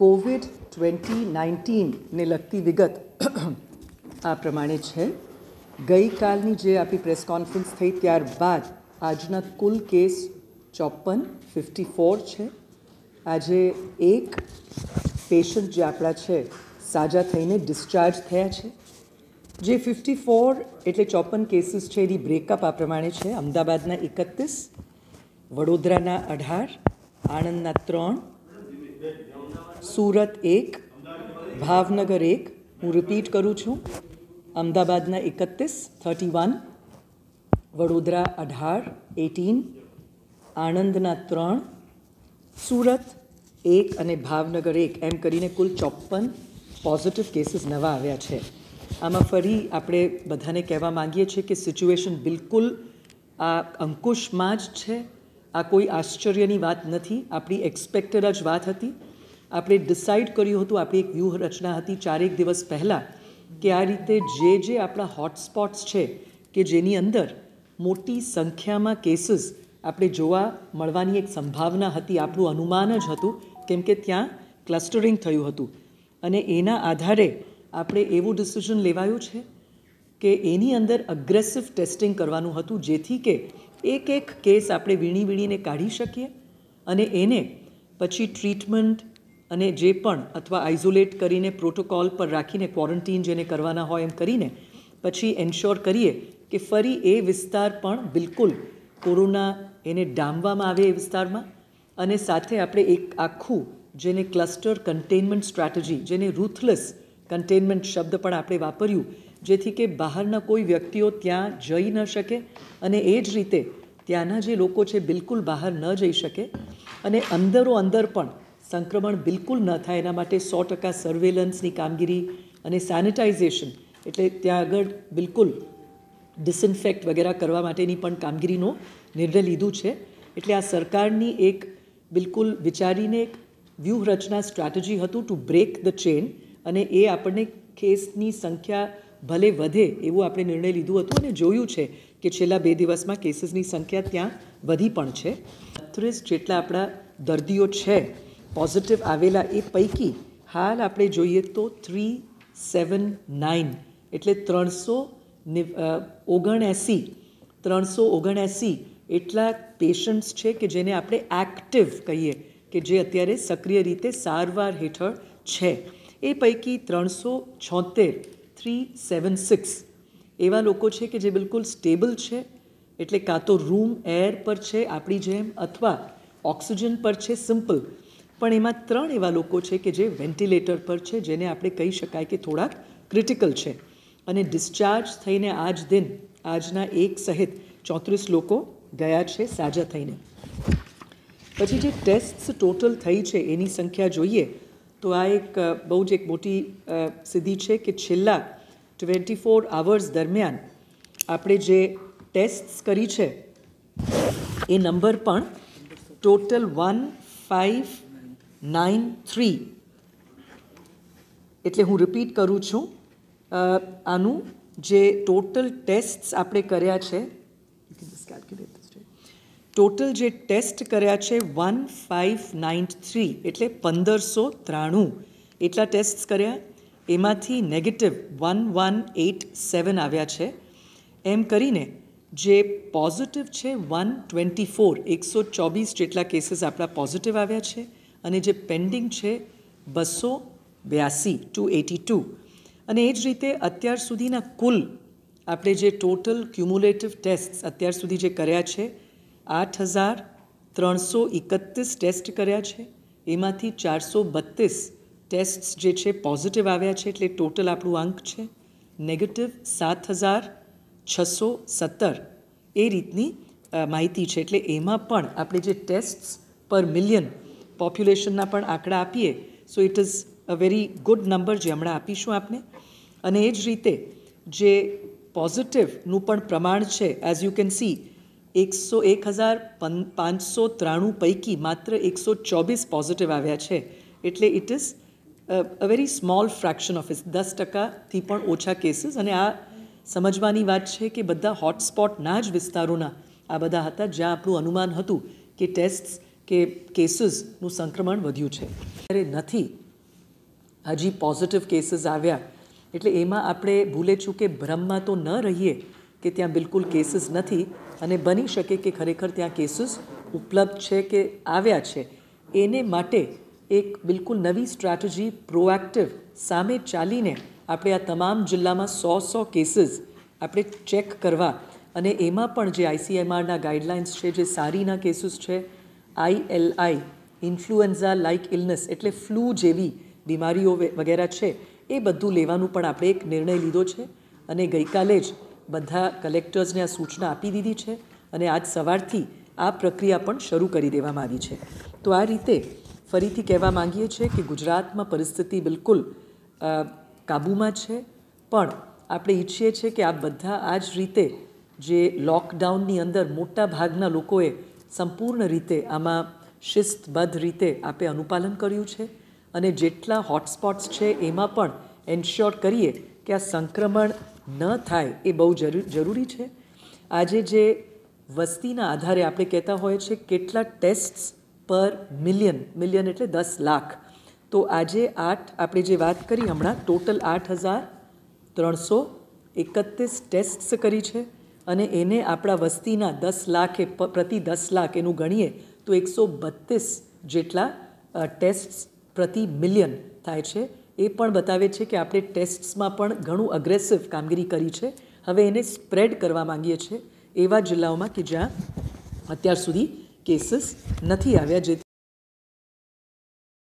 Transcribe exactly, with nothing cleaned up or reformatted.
Covid twenty nineteen ને લગતી વિગત આ પ્રમાણે છે। ગઈકાલની જે આપણી પ્રેસ કોન્ફરન્સ થઈ ત્યારબાદ આજના કુલ કેસ ચોપન ફિફ્ટી ફોર છે। આજે એક પેશન્ટ જે આપણા છે સાજા થઈને ડિસ્ચાર્જ થયા છે। જે ફિફ્ટી ફોર એટલે ચોપન કેસીસ છે એની બ્રેકઅપ આ પ્રમાણે છે। અમદાવાદના એકત્રીસ, વડોદરાના અઢાર, આણંદના ત્રણ, सूरत एक, भावनगर एक, हूँ रिपीट करूँ छूँ, अहमदाबाद इकतीस थर्टी वन, वडोदरा अठार एटीन, आणंद त्रण, सूरत एक अने भावनगर एक एम करीने कुल चौप्पन पॉजिटिव केसेस नवा आव्या छे। आमां फरी आपणे बधाने कहेवा मांगीए छीए कि सिच्युएशन बिल्कुल आ अंकुश मां ज छे। आ कोई आश्चर्यनी वात नथी, आपणी एक्सपेक्टेड ज वात हती। આપણે ડિસાઇડ કર્યું હતું, આપણી એક વ્યૂહરચના હતી ચારેક દિવસ પહેલાં કે આ રીતે જે જે આપણા હોટસ્પોટ્સ છે કે જેની અંદર મોટી સંખ્યામાં કેસીસ આપણે જોવા મળવાની એક સંભાવના હતી, આપણું અનુમાન જ હતું કેમ કે ત્યાં ક્લસ્ટરિંગ થયું હતું, અને એના આધારે આપણે એવું ડિસિઝન લેવાયું છે કે એની અંદર અગ્રેસિવ ટેસ્ટિંગ કરવાનું હતું જેથી કે એક એક કેસ આપણે વીણી વીણીને કાઢી શકીએ અને એને પછી ટ્રીટમેન્ટ અને જે પણ અથવા આઇસોલેટ કરીને પ્રોટોકોલ પર રાખીને ક્વોરન્ટીન જેને કરવાના હોય એમ કરીને પછી એન્શ્યોર કરીએ કે ફરી એ વિસ્તાર પણ બિલકુલ કોરોના એને ડામવામાં આવે એ વિસ્તારમાં, અને સાથે આપણે એક આખું જેને ક્લસ્ટર કન્ટેનમેન્ટ સ્ટ્રેટેજી, જેને રૂથલેસ કન્ટેનમેન્ટ શબ્દ પણ આપણે વાપર્યું, જેથી કે બહારના કોઈ વ્યક્તિઓ ત્યાં જઈ ન શકે અને એ જ રીતે ત્યાંના જે લોકો છે બિલકુલ બહાર ન જઈ શકે અને અંદરો અંદર પણ સંક્રમણ બિલકુલ ન થાય એના માટે સો ટકા સર્વેલન્સની કામગીરી અને સેનિટાઇઝેશન એટલે ત્યાં આગળ બિલકુલ ડિસઇન્ફેક્ટ વગેરે કરવા માટેની પણ કામગીરીનો નિર્ણય લીધો છે। એટલે આ સરકારની એક બિલકુલ વિચારીને એક વ્યૂહરચના સ્ટ્રેટેજી હતું ટુ બ્રેક ધ ચેન, અને એ આપણને કેસની સંખ્યા ભલે વધે એવો આપણે નિર્ણય લીધો હતો અને જોયું છે કે છેલ્લા બે દિવસમાં કેસીસની સંખ્યા ત્યાં વધી પણ છે। ત્રીસ જેટલા આપણા દર્દીઓ છે पॉजिटिव आवेला ए पैकी हाल आपणे जोईए तो थ्री सेवन नाइन एटले त्रणसो ओगणएसी त्रणसो ओगणएसी एटला पेशंट्स छे के जेने आपणे एक्टिव कहीए के जे अत्यारे सक्रिय रीते सारवार हेठळ छे। ए पैकी त्रणसो छोतेर थ्री सेवन सिक्स एवा लोको छे के जे बिल्कुल स्टेबल छे एटले कां तो रूम एर पर छे आपणी जेम अथवा ऑक्सिजन पर छे सिम्पल, પણ એમાં ત્રણ એવા લોકો છે કે જે વેન્ટિલેટર પર છે જેને આપણે કહી શકાય કે થોડાક ક્રિટિકલ છે, અને ડિસ્ચાર્જ થઈને આજ દિન આજના એક સહિત ચોત્રીસ લોકો ગયા છે સાજા થઈને। પછી જે ટેસ્ટ્સ ટોટલ થઈ છે એની સંખ્યા જોઈએ તો આ એક બહુ જ એક મોટી સિદ્ધિ છે કે છેલ્લા ટ્વેન્ટી ફોર આવર્સ દરમિયાન આપણે જે ટેસ્ટ્સ કરી છે એ નંબર પણ total one five nine three એટલે હું રિપીટ કરું છું, આનું જે ટોટલ ટેસ્ટ્સ આપણે કર્યા છે ટોટલ જે ટેસ્ટ કર્યા છે વન ફાઇવ નાઇન થ્રી એટલે પંદરસો ત્રાણું એટલા ટેસ્ટ કર્યા, એમાંથી negative one one eight seven આવ્યા છે, એમ કરીને જે પોઝિટિવ છે વન ટ્વેન્ટી ફોર એકસો ચોવીસ જેટલા કેસીસ આપણા પોઝિટિવ આવ્યા છે, અને જે પેન્ડિંગ છે બસો બ્યાસી ટુ એટી ટુ, અને એ જ રીતે અત્યાર સુધીના કુલ આપણે જે ટોટલ ક્યુમ્યુલેટિવ ટેસ્ટ અત્યાર સુધી જે કર્યા છે આઠ હજાર ત્રણસો એકત્રીસ ટેસ્ટ કર્યા છે, એમાંથી ચારસો બત્રીસ ટેસ્ટ જે છે પોઝિટિવ આવ્યા છે એટલે ટોટલ આપણું આંક છે નેગેટિવ સાત હજાર છસો સત્તર એ રીતની માહિતી છે। એટલે એમાં પણ આપણે જે ટેસ્ટ પર મિલિયન પોપ્યુલેશનના પણ આંકડા આપીએ so it is a very good number જે હમણાં આપીશું આપને, અને એ જ રીતે જે પોઝિટિવનું પણ પ્રમાણ છે એઝ યુ કેન સી એકસો એક હજાર પાંચસો ત્રાણું પૈકી માત્ર એકસો ચોવીસ પોઝિટિવ આવ્યા છે એટલે it is a very small fraction of ઇસ દસ ટકાથી પણ ઓછા કેસીસ, અને આ સમજવાની વાત છે કે બધા હોટસ્પોટના જ વિસ્તારોના આ બધા હતા જ્યાં આપણું અનુમાન હતું કે ટેસ્ટ કે કેસીસનું સંક્રમણ વધ્યું છે ત્યારે નથી હજી પોઝિટિવ કેસીસ આવ્યા એટલે એમાં આપણે ભૂલે છું કે ભ્રમમાં તો ન રહીએ કે ત્યાં બિલકુલ કેસીસ નથી અને બની શકે કે ખરેખર ત્યાં કેસીસ ઉપલબ્ધ છે કે આવ્યા છે એને માટે એક બિલકુલ નવી સ્ટ્રેટેજી પ્રોએક્ટિવ સામે ચાલીને આપણે આ તમામ જિલ્લામાં સો સો કેસીસ આપણે ચેક કરવા અને એમાં પણ જે આઈસીએમઆરના ગાઈડલાઇન્સ છે જે સારીના કેસીસ છે આઈએલઆઈ ઇન્ફ્લુએન્ઝા લાઇક ઇલનેસ એટલે ફ્લૂ જેવી બીમારીઓ વગેરે છે એ બધું લેવાનું પણ આપણે એક નિર્ણય લીધો છે અને ગઈકાલે જ બધા કલેક્ટર્સને આ સૂચના આપી દીધી છે અને આજ સવારથી આ પ્રક્રિયા પણ શરૂ કરી દેવામાં આવી છે તો આ રીતે ફરીથી કહેવા માંગીએ છીએ કે ગુજરાતમાં પરિસ્થિતિ બિલકુલ કાબૂમાં છે પણ આપણે ઈચ્છીએ છીએ કે આ બધા આ જ રીતે જે લોકડાઉનની અંદર મોટા ભાગના લોકોએ સંપૂર્ણ રીતે આમાં શિસ્તબદ્ધ રીતે આપણે અનુપાલન કર્યું છે અને જેટલા હોટસ્પોટ્સ છે એમાં પણ એન્શ્યોર કરીએ કે આ સંક્રમણ ન થાય એ બહુ જરૂરી છે આજે જે વસ્તીના આધારે આપણે કહેતા હોઈએ છીએ કેટલા ટેસ્ટ્સ પર મિલિયન મિલિયન એટલે દસ લાખ તો આજે આઠ આપણે જે વાત કરી હમણાં ટોટલ આઠ હજાર ત્રણસો એકત્રીસ ટેસ્ટ્સ કરી છે અને એને આપણા વસ્તીના દસ લાખે પ્રતિ દસ લાખ એનું ગણીએ તો એકસો બત્રીસ જેટલા ટેસ્ટ્સ પ્રતિ મિલિયન થાય છે એ પણ બતાવે છે કે આપણે ટેસ્ટ્સમાં પણ ઘણું અગ્રેસિવ કામગીરી કરી છે હવે એને સ્પ્રેડ કરવા માંગીએ છીએ એવા જિલ્લાઓમાં કે જ્યાં અત્યાર સુધી કેસીસ નથી આવ્યા જે